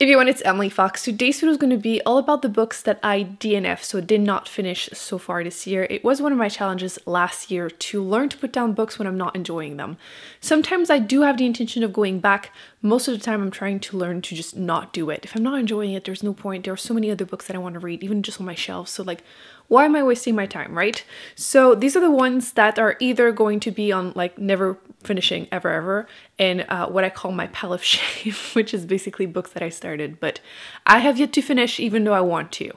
If you want, it's Emily Fox. Today's video is going to be all about the books that I DNF, so did not finish so far this year. It was one of my challenges last year to learn to put down books when I'm not enjoying them. Sometimes I do have the intention of going back. Most of the time I'm trying to learn to just not do it. If I'm not enjoying it, there's no point. There are so many other books that I want to read, even just on my shelf. So like, why am I wasting my time, right? So these are the ones that are either going to be on like never finishing ever, and what I call my pile of shame, which is basically books that I started, but I have yet to finish even though I want to.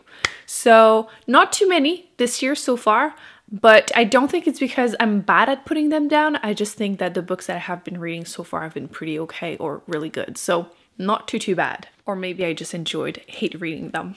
So not too many this year so far, but I don't think it's because I'm bad at putting them down. I just think that the books that I have been reading so far have been pretty okay or really good. So not too bad. Or maybe I just hate reading them.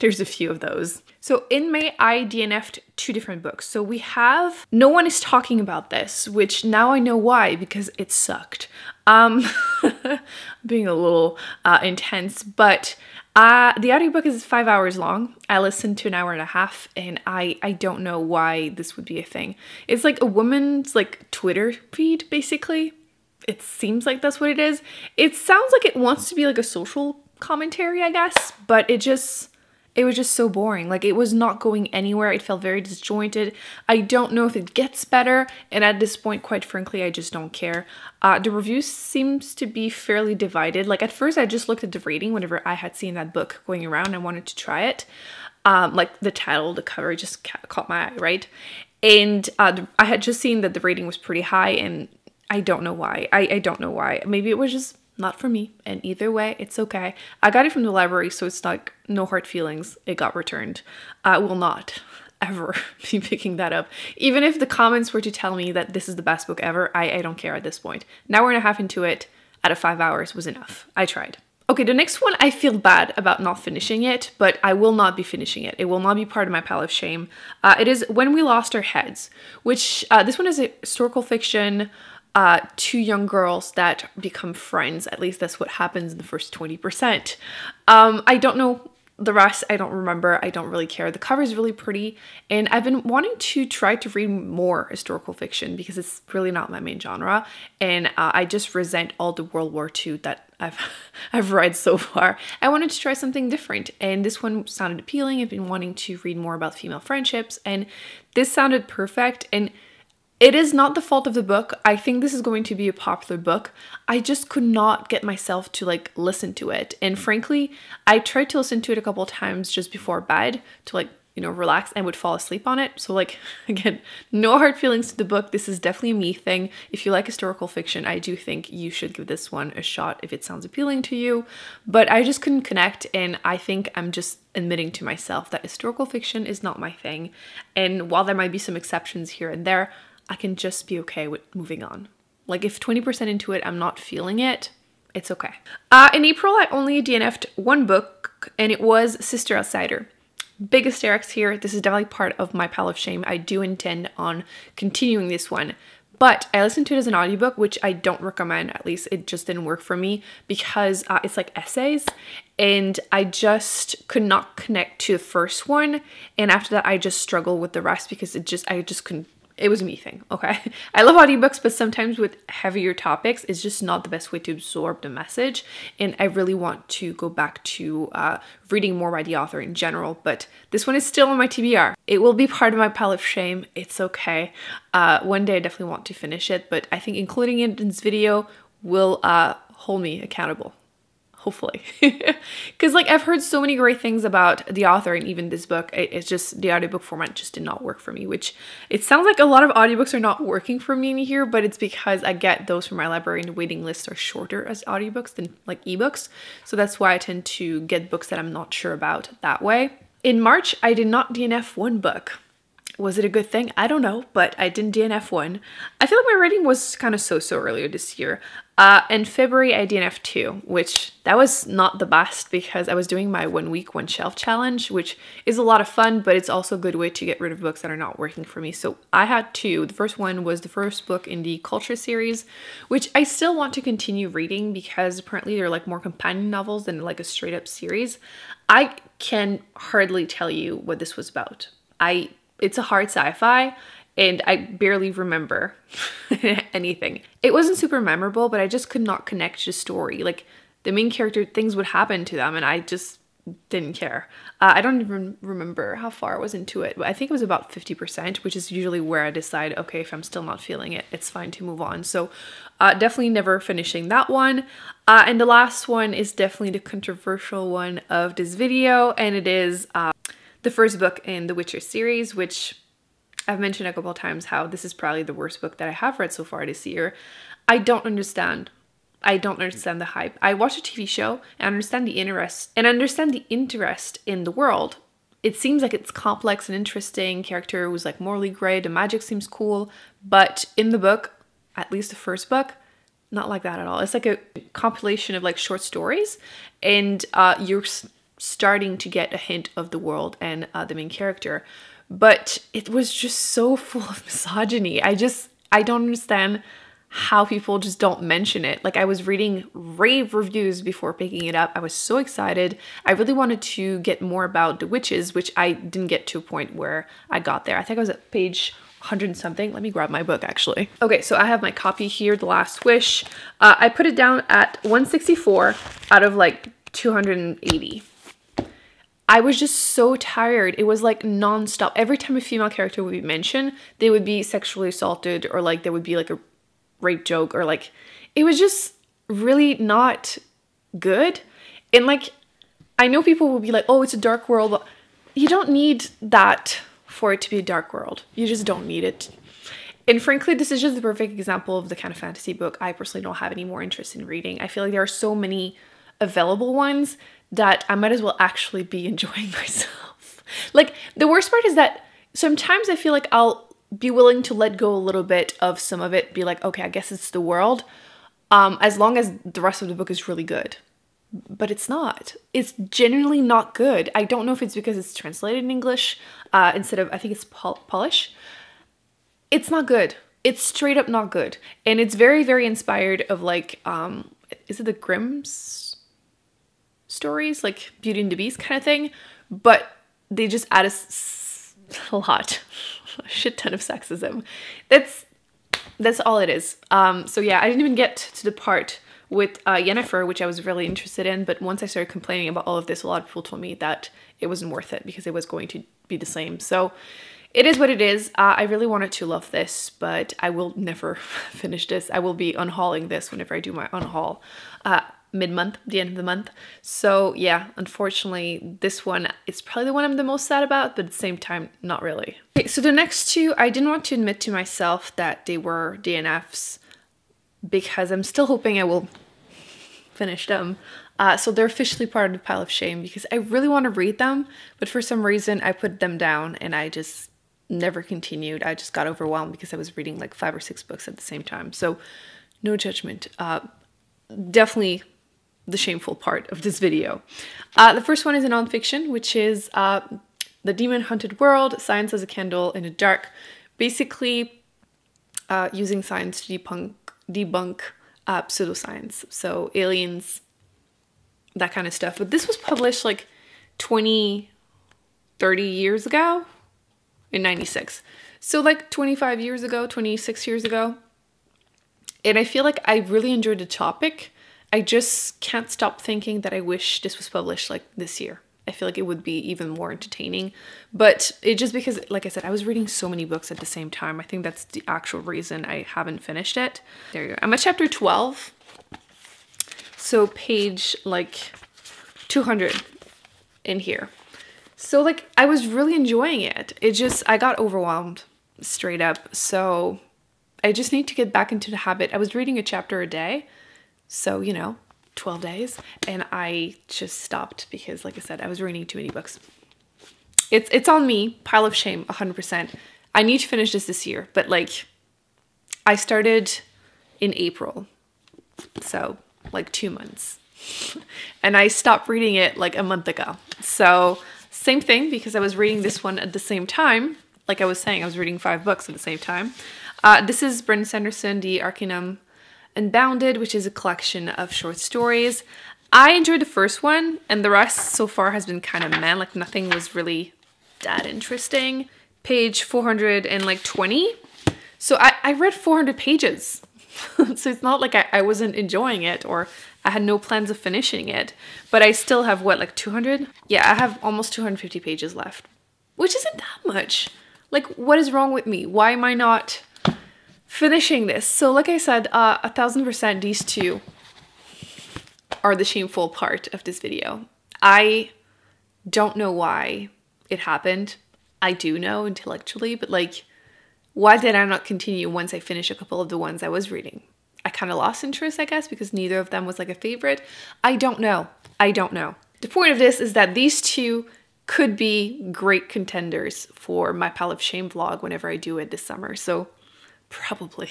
There's a few of those. So in May, I DNF'd two different books. So we have No One Is Talking About This, which now I know why, because it sucked. Being a little intense, but the audiobook is 5 hours long. I listened to an hour and a half, and I don't know why this would be a thing. It's like a woman's like Twitter feed, basically. It seems like that's what it is. It sounds like it wants to be like a social commentary, I guess, but it was just so boring. Like, it was not going anywhere. It felt very disjointed. I don't know if it gets better, and at this point, quite frankly, I just don't care. The review seems to be fairly divided. Like, at first, I just looked at the rating whenever I had seen that book going around. I wanted to try it. Like, the title, the cover just caught my eye, right? And I had just seen that the rating was pretty high, and I don't know why. I don't know why. Maybe it was just not for me, and either way, it's okay. I got it from the library, so it's like no hard feelings. It got returned. I will not ever be picking that up. Even if the comments were to tell me that this is the best book ever, I don't care at this point. An hour and a half into it, out of 5 hours was enough. I tried. Okay, the next one, I feel bad about not finishing it, but I will not be finishing it. It will not be part of my pile of shame. It is When We Lost Our Heads, which this one is a historical fiction. Two young girls that become friends. At least that's what happens in the first 20%. I don't know the rest. I don't remember. I don't really care. The cover is really pretty, and I've been wanting to try to read more historical fiction because it's really not my main genre, and I just resent all the World War II that I've read so far. I wanted to try something different, and this one sounded appealing. I've been wanting to read more about female friendships, and this sounded perfect, and it is not the fault of the book. I think this is going to be a popular book. I just could not get myself to like listen to it. And frankly, I tried to listen to it a couple of times just before bed to like, you know, relax, and would fall asleep on it. So like, again, no hard feelings to the book. This is definitely a me thing. If you like historical fiction, I do think you should give this one a shot if it sounds appealing to you. But I just couldn't connect, and I think I'm just admitting to myself that historical fiction is not my thing. And while there might be some exceptions here and there, I can just be okay with moving on. Like, if 20% into it, I'm not feeling it, it's okay. In April, I only DNF'd one book, and it was Sister Outsider. Big hysterics here. This is definitely part of my pile of shame. I do intend on continuing this one, but I listened to it as an audiobook, which I don't recommend. At least it just didn't work for me, because it's like essays, and I just could not connect to the first one. And after that, I just struggled with the rest because I just couldn't. It was a me thing, okay? I love audiobooks, but sometimes with heavier topics, it's just not the best way to absorb the message. And I really want to go back to reading more by the author in general, but this one is still on my TBR. It will be part of my pile of shame. It's okay. One day I definitely want to finish it, but I think including it in this video will hold me accountable. Hopefully, because like I've heard so many great things about the author, and even this book, it's just the audiobook format just did not work for me, which it sounds like a lot of audiobooks are not working for me in here, but it's because I get those from my library, and the waiting lists are shorter as audiobooks than like ebooks. So that's why I tend to get books that I'm not sure about that way. In March, I did not DNF one book. Was it a good thing? I don't know, but I didn't DNF one. I feel like my rating was kind of so-so earlier this year. In February, I DNF'd two, which that was not the best because I was doing my 1 week, one shelf challenge, which is a lot of fun, but it's also a good way to get rid of books that are not working for me. So I had two. The first one was the first book in the Culture series, which I still want to continue reading because apparently they're like more companion novels than like a straight up series. I can hardly tell you what this was about. It's a hard sci-fi, and I barely remember anything. It wasn't super memorable, but I just could not connect to the story. Like, the main character, things would happen to them, and I just didn't care. I don't even remember how far I was into it, but I think it was about 50%, which is usually where I decide, okay, if I'm still not feeling it, it's fine to move on. So definitely never finishing that one. And the last one is definitely the controversial one of this video, and it is the first book in the Witcher series, which I've mentioned a couple of times how this is probably the worst book that I have read so far this year. I don't understand. I don't understand the hype. I watch a TV show and understand the interest in the world. It seems like it's complex and interesting. Character was like morally gray. The magic seems cool, but in the book, at least the first book, not like that at all. It's like a compilation of like short stories, and you're starting to get a hint of the world and the main character, but it was just so full of misogyny. I don't understand how people just don't mention it. Like, I was reading rave reviews before picking it up. I was so excited. I really wanted to get more about the witches, which I didn't get to a point where I got there. I think I was at page 100 and something. Let me grab my book, actually. Okay, so I have my copy here, The Last Wish. I put it down at 164 out of like 280. I was just so tired. It was like nonstop. Every time a female character would be mentioned, they would be sexually assaulted, or like there would be like a rape joke, or like it was just really not good. And like, I know people will be like, oh, it's a dark world, but you don't need that for it to be a dark world. You just don't need it. And frankly, this is just the perfect example of the kind of fantasy book I personally don't have any more interest in reading. I feel like there are so many available ones that I might as well actually be enjoying myself. Like, the worst part is that sometimes I feel like I'll be willing to let go a little bit of some of it, be like, okay, I guess it's the world, as long as the rest of the book is really good. But it's not. It's genuinely not good. I don't know if it's because it's translated in English instead of, I think it's Polish. It's not good. It's straight up not good. And it's very, very inspired of like, is it the Grimm's stories? Like Beauty and the Beast kind of thing. But they just add a shit ton of sexism. That's all it is. So yeah, I didn't even get to the part with Yennefer, which I was really interested in, but once I started complaining about all of this, a lot of people told me that it wasn't worth it because it was going to be the same. So it is what it is. I really wanted to love this, but I will never finish this. I will be unhauling this whenever I do my unhaul mid-month, the end of the month. So yeah, unfortunately, this one is probably the one I'm the most sad about, but at the same time, not really. Okay, so the next two, I didn't want to admit to myself that they were DNFs because I'm still hoping I will finish them. So they're officially part of the pile of shame because I really want to read them, but for some reason I put them down and I just never continued. I just got overwhelmed because I was reading like 5 or 6 books at the same time. So no judgment. Definitely the shameful part of this video. The first one is a nonfiction, which is The Demon-Haunted World, Science as a Candle in the Dark. Basically, using science to debunk pseudoscience. So aliens, that kind of stuff. But this was published like 20, 30 years ago in 96. So like 25 years ago, 26 years ago. And I feel like I really enjoyed the topic. I just can't stop thinking that I wish this was published like this year. I feel like it would be even more entertaining. But it just because, like I said, I was reading so many books at the same time. I think that's the actual reason I haven't finished it. There you go. I'm at chapter 12. So page like 200 in here. So like I was really enjoying it. It just, I got overwhelmed straight up. So I just need to get back into the habit. I was reading a chapter a day, so, you know, 12 days, and I just stopped because, like I said, I was reading too many books. It's on me, pile of shame, 100%. I need to finish this year, but, like, I started in April, so, like, 2 months. And I stopped reading it, like, a month ago. So, same thing, because I was reading this one at the same time. Like I was saying, I was reading 5 books at the same time. This is Brandon Sanderson, The Arcanum Unbounded, which is a collection of short stories. I enjoyed the first one, and the rest so far has been kind of meh. Like, nothing was really that interesting. Page 420. So I read 400 pages. So it's not like I wasn't enjoying it or I had no plans of finishing it, but I still have, what, like 200? Yeah, I have almost 250 pages left, which isn't that much. Like, what is wrong with me? Why am I not finishing this? So like I said, 1000% these two are the shameful part of this video. I don't know why it happened. I do know intellectually, but like, why did I not continue once I finished a couple of the ones I was reading? I kind of lost interest, I guess, because neither of them was like a favorite. I don't know. I don't know. The point of this is that these two could be great contenders for my Pile of Shame vlog whenever I do it this summer. So probably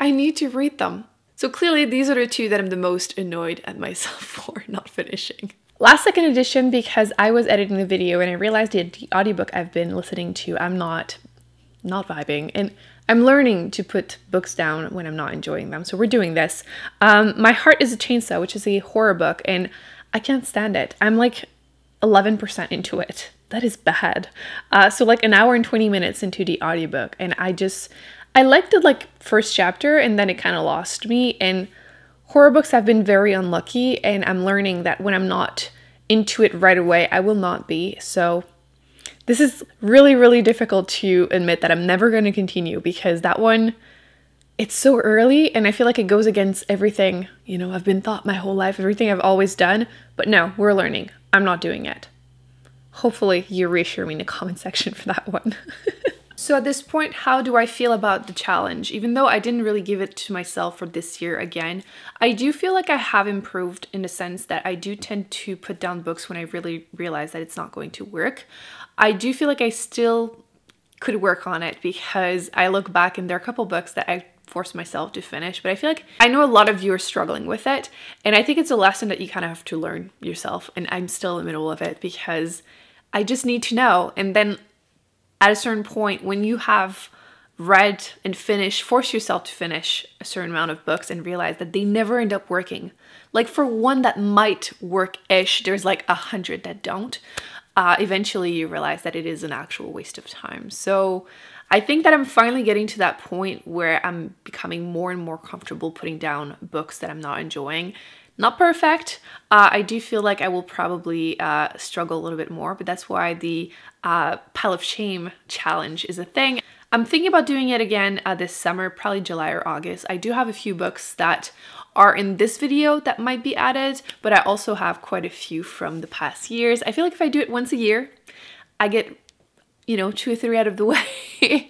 I need to read them. So clearly these are the two that I'm the most annoyed at myself for not finishing. Last second edition, because I was editing the video and I realized the audiobook I've been listening to, I'm not vibing, and I'm learning to put books down when I'm not enjoying them. So we're doing this. My Heart is a Chainsaw, which is a horror book, and I can't stand it. I'm like 11% into it. That is bad. So like an hour and 20 minutes into the audiobook, and I liked the like first chapter, and then it kind of lost me. And horror books have been very unlucky, and I'm learning that when I'm not into it right away, I will not be. So this is really, really difficult to admit that I'm never going to continue, because that one, it's so early and I feel like it goes against everything, you know, I've been taught my whole life, everything I've always done. But no, we're learning. I'm not doing it. Hopefully you reassure me in the comment section for that one. So at this point, how do I feel about the challenge? Even though I didn't really give it to myself for this year again, I do feel like I have improved in the sense that I do tend to put down books when I really realize that it's not going to work. I do feel like I still could work on it, because I look back and there are a couple books that I forced myself to finish, but I feel like I know a lot of you are struggling with it. And I think it's a lesson that you kind of have to learn yourself. And I'm still in the middle of it, because I just need to know. And then at a certain point, when you have read and finished, force yourself to finish a certain amount of books and realize that they never end up working. Like for one that might work-ish, there's like 100 that don't. Eventually you realize that it is an actual waste of time. So I think that I'm finally getting to that point where I'm becoming more and more comfortable putting down books that I'm not enjoying. Not perfect. I do feel like I will probably struggle a little bit more, but that's why the Pile of Shame challenge is a thing. I'm thinking about doing it again this summer, probably July or August. I do have a few books that are in this video that might be added, but I also have quite a few from the past years. I feel like if I do it once a year, I get, you know, 2 or 3 out of the way.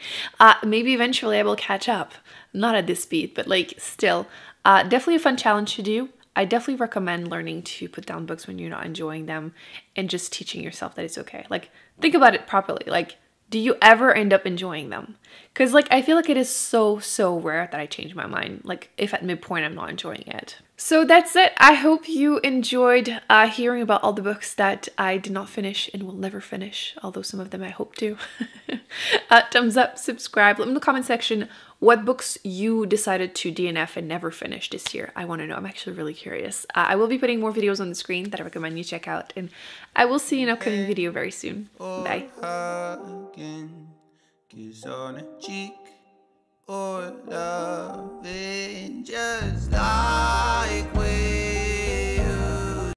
Maybe eventually I will catch up. Not at this speed, but like still. Definitely a fun challenge to do. I definitely recommend learning to put down books when you're not enjoying them, and just teaching yourself that it's okay. Like, think about it properly. Like, do you ever end up enjoying them? Because like, I feel like it is so rare that I change my mind. Like if at midpoint I'm not enjoying it. So that's it. I hope you enjoyed hearing about all the books that I did not finish and will never finish, although some of them I hope to. Thumbs up, subscribe. Let me know in the comment section what books you decided to DNF and never finish this year. I want to know. I'm actually really curious. I will be putting more videos on the screen that I recommend you check out, and I will see you in an upcoming video very soon. Bye. Kiss on a cheek or loving, just like when